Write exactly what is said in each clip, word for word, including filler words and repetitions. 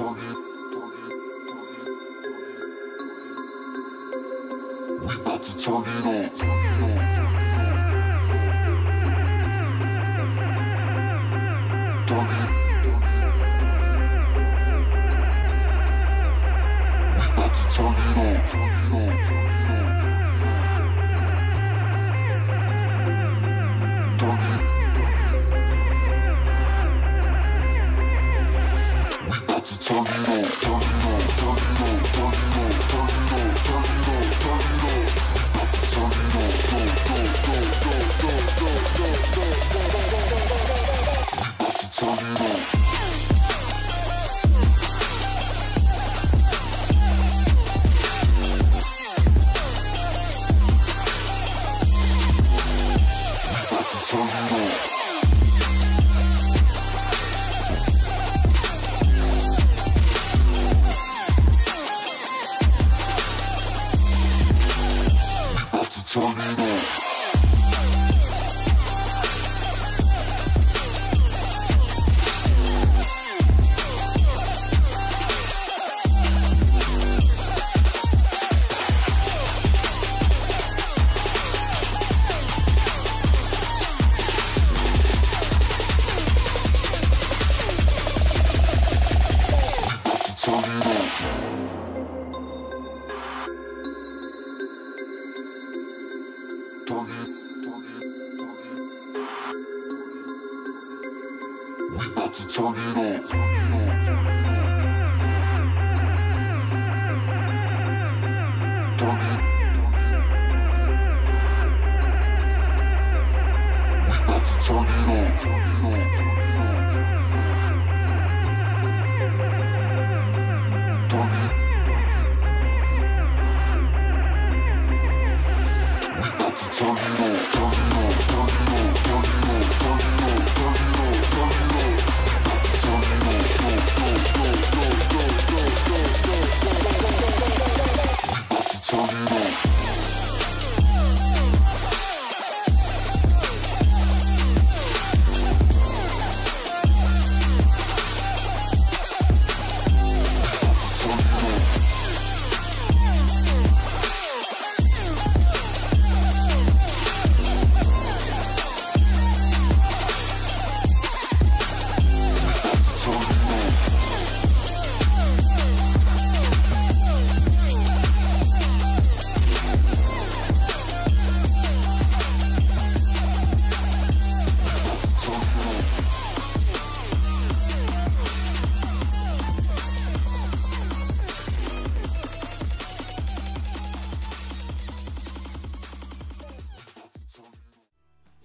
turn it. We about to turn it on. Turn it on.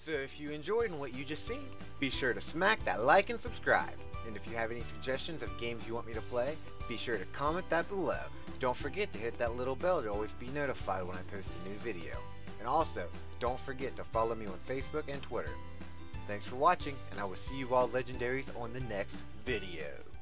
If you enjoyed what you just seen, be sure to smack that like and subscribe. And if you have any suggestions of games you want me to play, be sure to comment that below. Don't forget to hit that little bell to always be notified when I post a new video. And also, don't forget to follow me on Facebook and Twitter. Thanks for watching, and I will see you all legendaries on the next video.